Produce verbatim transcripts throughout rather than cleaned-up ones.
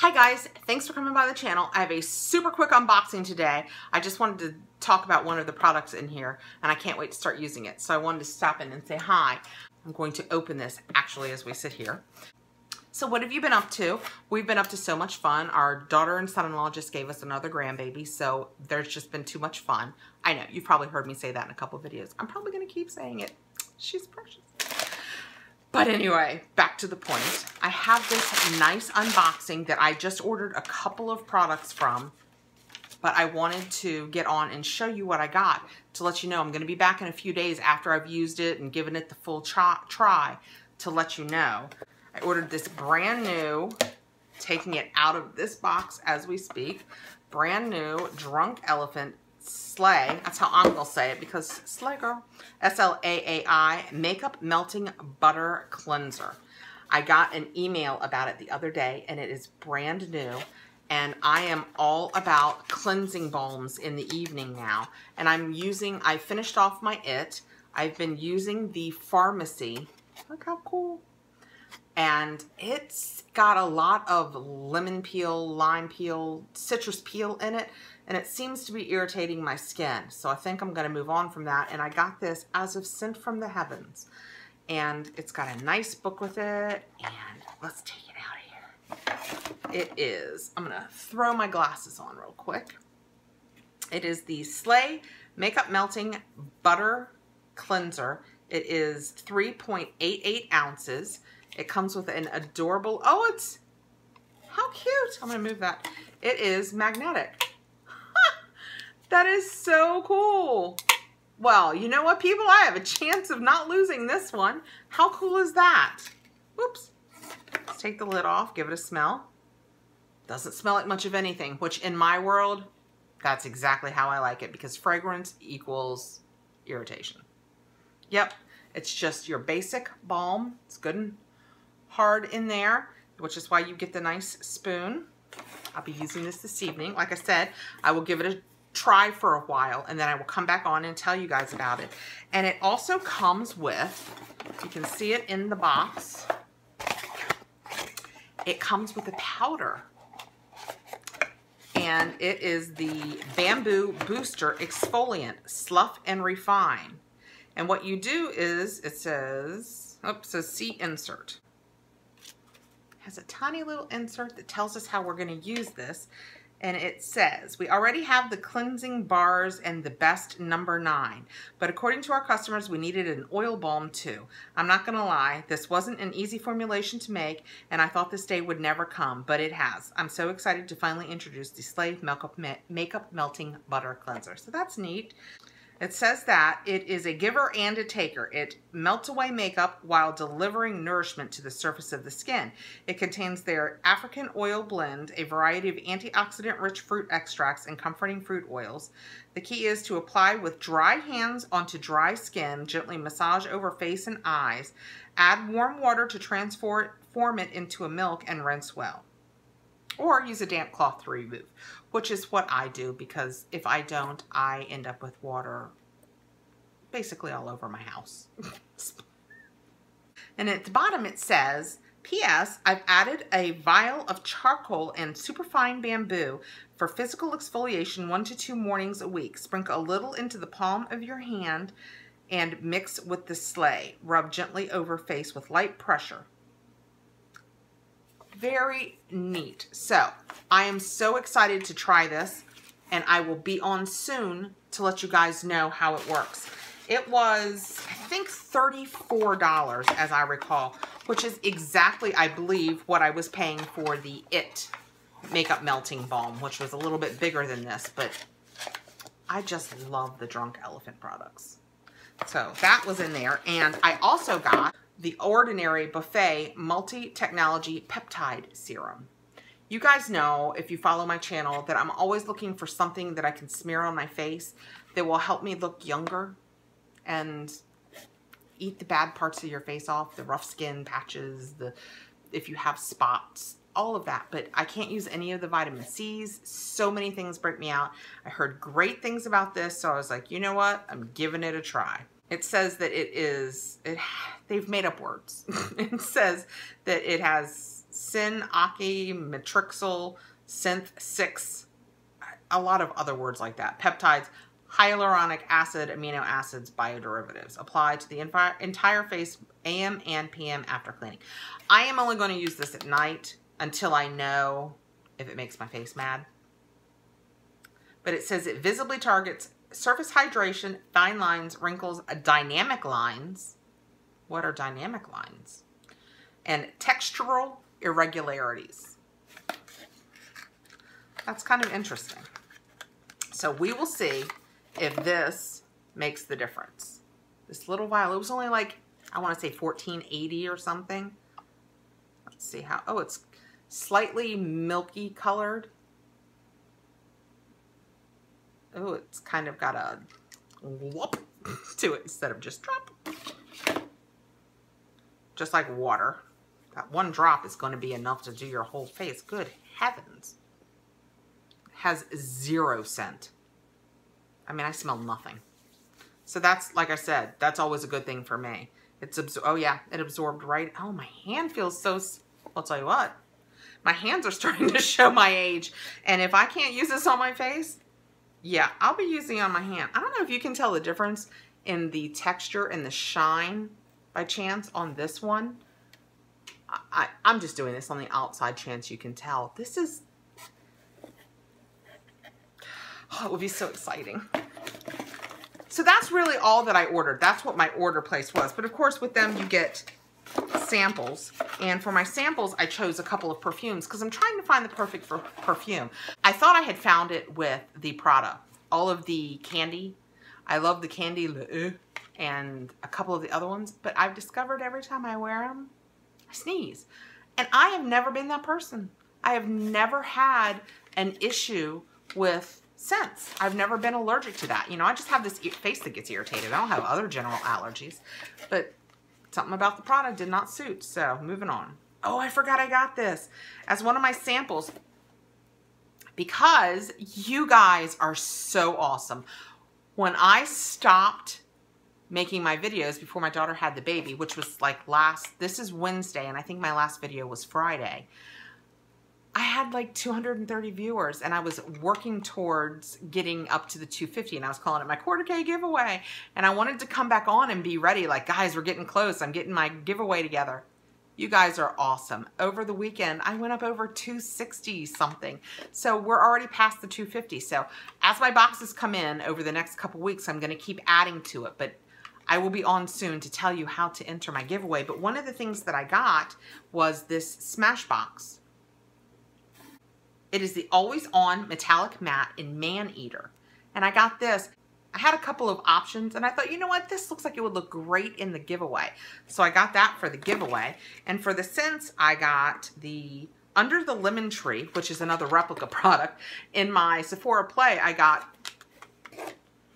Hi guys, thanks for coming by the channel. I have a super quick unboxing today. I just wanted to talk about one of the products in here and I can't wait to start using it. So I wanted to stop in and say hi. I'm going to open this actually as we sit here. So what have you been up to? We've been up to so much fun. Our daughter and son-in-law just gave us another grandbaby, so there's just been too much fun. I know, you've probably heard me say that in a couple of videos. I'm probably gonna keep saying it. She's precious. But anyway, back to the point. I have this nice unboxing that I just ordered a couple of products from, but I wanted to get on and show you what I got to let you know. I'm going to be back in a few days after I've used it and given it the full try to let you know. I ordered this brand new, taking it out of this box as we speak, brand new Drunk Elephant Slay, that's how I'm gonna say it because Slay girl, S L A A I Makeup Melting Butter Cleanser. I got an email about it the other day and it is brand new, and I am all about cleansing balms in the evening now, and I'm using, I finished off my It. I've been using the Pharmacy, look how cool, and it's got a lot of lemon peel, lime peel, citrus peel in it, and it seems to be irritating my skin. So I think I'm gonna move on from that. And I got this as of Sent from the Heavens. And it's got a nice book with it. And let's take it out of here. It is, I'm gonna throw my glasses on real quick. It is the Slay Makeup Melting Butter Cleanser. It is three point eight eight ounces. It comes with an adorable, oh, it's, how cute. I'm gonna move that. It is magnetic. That is so cool. Well, you know what, people? I have a chance of not losing this one. How cool is that? Whoops. Let's take the lid off, give it a smell. Doesn't smell like much of anything, which in my world, that's exactly how I like it, because fragrance equals irritation. Yep, it's just your basic balm. It's good and hard in there, which is why you get the nice spoon. I'll be using this this evening. Like I said, I will give it a try for a while and then I will come back on and tell you guys about it. And it also comes with, you can see it in the box, it comes with a powder, and it is the Bamboo Booster Exfoliant Slough and Refine. And what you do is, it says, oops, says see insert. It has a tiny little insert that tells us how we're going to use this. And it says, we already have the cleansing bars and the best number nine, but according to our customers, we needed an oil balm too. I'm not gonna lie, this wasn't an easy formulation to make, and I thought this day would never come, but it has. I'm so excited to finally introduce the Slay Makeup, Makeup Melting Butter Cleanser. So that's neat. It says that it is a giver and a taker. It melts away makeup while delivering nourishment to the surface of the skin. It contains their African oil blend, a variety of antioxidant-rich fruit extracts, and comforting fruit oils. The key is to apply with dry hands onto dry skin, gently massage over face and eyes, add warm water to transform it into a milk, and rinse well. Or use a damp cloth to remove, which is what I do, because if I don't, I end up with water basically all over my house. And at the bottom it says, P S I've added a vial of charcoal and superfine bamboo for physical exfoliation one to two mornings a week. Sprinkle a little into the palm of your hand and mix with the Slay. Rub gently over face with light pressure. Very neat. So I am so excited to try this, and I will be on soon to let you guys know how it works. It was, I think, thirty-four dollars as I recall, which is exactly, I believe, what I was paying for the It Makeup Melting Balm, which was a little bit bigger than this, but I just love the Drunk Elephant products. So that was in there, and I also got The Ordinary Buffet Multi-Technology Peptide Serum. You guys know, if you follow my channel, that I'm always looking for something that I can smear on my face that will help me look younger and eat the bad parts of your face off, the rough skin patches, the if you have spots, all of that. But I can't use any of the vitamin C's. So many things break me out. I heard great things about this, so I was like, you know what? I'm giving it a try. It says that it is, it, they've made up words. It says that it has syn-ache, matrixyl, synth six, a lot of other words like that. Peptides, hyaluronic acid, amino acids, bioderivatives. Apply to the entire face A M and P M after cleaning. I am only going to use this at night until I know if it makes my face mad. But it says it visibly targets surface hydration, fine lines, wrinkles, dynamic lines. What are dynamic lines? And textural irregularities. That's kind of interesting. So we will see if this makes the difference. This little vial, it was only like, I want to say fourteen eighty or something. Let's see how, oh, it's slightly milky colored. Oh, it's kind of got a whoop to it instead of just drop. Just like water. That one drop is going to be enough to do your whole face. Good heavens. It has zero scent. I mean, I smell nothing. So that's, like I said, that's always a good thing for me. It's, oh yeah, it absorbed right. Oh, my hand feels so, I'll tell you what. My hands are starting to show my age. And if I can't use this on my face, yeah, I'll be using it on my hand. I don't know if you can tell the difference in the texture and the shine by chance on this one. I, I, I'm just doing this on the outside chance you can tell. This is, oh, it would be so exciting. So that's really all that I ordered. That's what my order place was. But of course with them you get samples, and for my samples I chose a couple of perfumes because I'm trying to find the perfect for perfume. I thought I had found it with the Prada, all of the candy. I love the candy and a couple of the other ones, but I've discovered every time I wear them I sneeze, and I have never been that person. I have never had an issue with scents. I've never been allergic to that. You know, I just have this face that gets irritated. I don't have other general allergies, but something about the product did not suit, so moving on. Oh, I forgot I got this as one of my samples because you guys are so awesome. When I stopped making my videos before my daughter had the baby, which was like last, this is Wednesday, and I think my last video was Friday. I had like two hundred thirty viewers, and I was working towards getting up to the two fifty, and I was calling it my quarter K giveaway, and I wanted to come back on and be ready, like, guys, we're getting close, I'm getting my giveaway together. You guys are awesome. Over the weekend, I went up over two sixty something, so we're already past the two fifty, so as my boxes come in over the next couple weeks, I'm gonna keep adding to it, but I will be on soon to tell you how to enter my giveaway. But one of the things that I got was this Smashbox. It is the Always On Metallic Matte in Man Eater. And I got this. I had a couple of options and I thought, you know what? This looks like it would look great in the giveaway. So I got that for the giveaway. And for the scents, I got the Under the Lemon Tree, which is another replica product. In my Sephora Play, I got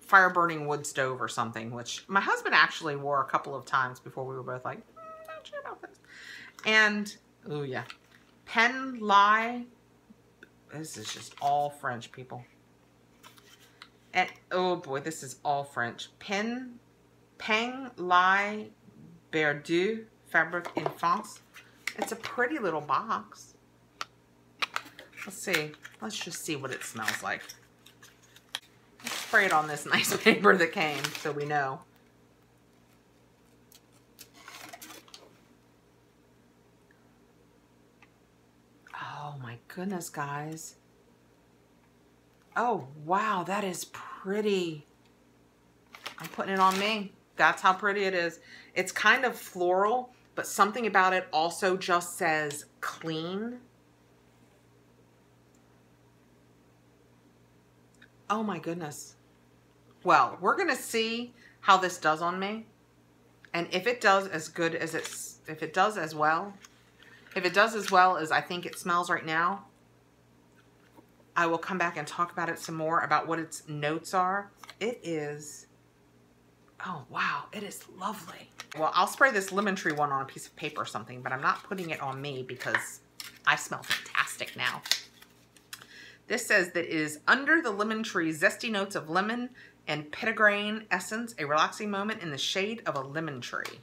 Fire Burning Wood Stove or something, which my husband actually wore a couple of times before we were both like, mm, not sure about this. And, oh yeah, Peng Lai. This is just all French, people. And oh boy, this is all French. Pen, Peng Lai Berdu, Fabrique Infance. It's a pretty little box. Let's see. Let's just see what it smells like. Let's spray it on this nice paper that came so we know. Goodness, guys. Oh, wow, that is pretty. I'm putting it on me. That's how pretty it is. It's kind of floral, but something about it also just says clean. Oh my goodness. Well, we're gonna see how this does on me. And if it does as good as it's, if it does as well, If it does as well as I think it smells right now, I will come back and talk about it some more, about what its notes are. It is, oh wow, it is lovely. Well, I'll spray this lemon tree one on a piece of paper or something, but I'm not putting it on me because I smell fantastic now. This says that it is Under the Lemon Tree, zesty notes of lemon and petitgrain essence, a relaxing moment in the shade of a lemon tree.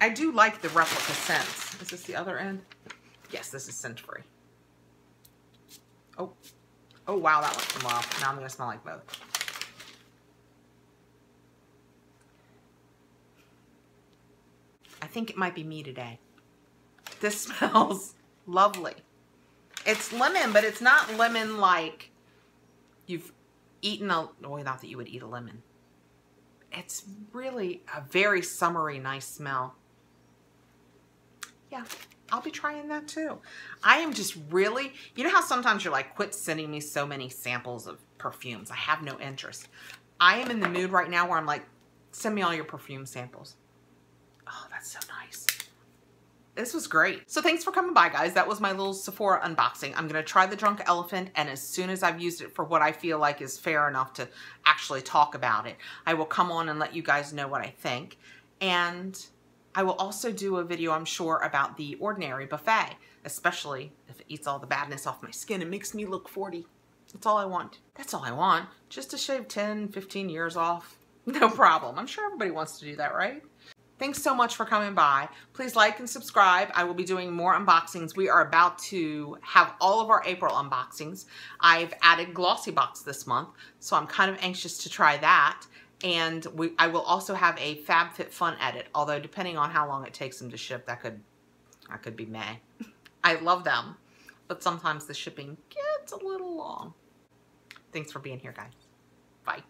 I do like the replica scents. Is this the other end? Yes, this is Scentory. Oh, oh wow, that went well. Now I'm gonna smell like both. I think it might be me today. This smells lovely. It's lemon, but it's not lemon like you've eaten a, well, not that you would eat a lemon. It's really a very summery, nice smell. Yeah, I'll be trying that too. I am just really, you know how sometimes you're like, quit sending me so many samples of perfumes. I have no interest. I am in the mood right now where I'm like, send me all your perfume samples. Oh, that's so nice. This was great. So thanks for coming by, guys. That was my little Sephora unboxing. I'm gonna try the Drunk Elephant, and as soon as I've used it for what I feel like is fair enough to actually talk about it, I will come on and let you guys know what I think. And I will also do a video, I'm sure, about the Ordinary Buffet, especially if it eats all the badness off my skin and makes me look forty. That's all I want. That's all I want. Just to shave ten, fifteen years off. No problem. I'm sure everybody wants to do that, right? Thanks so much for coming by. Please like and subscribe. I will be doing more unboxings. We are about to have all of our April unboxings. I've added Glossybox this month, so I'm kind of anxious to try that. And we, I will also have a FabFitFun edit, although depending on how long it takes them to ship, that could, that could be May. I love them, but sometimes the shipping gets a little long. Thanks for being here, guys. Bye.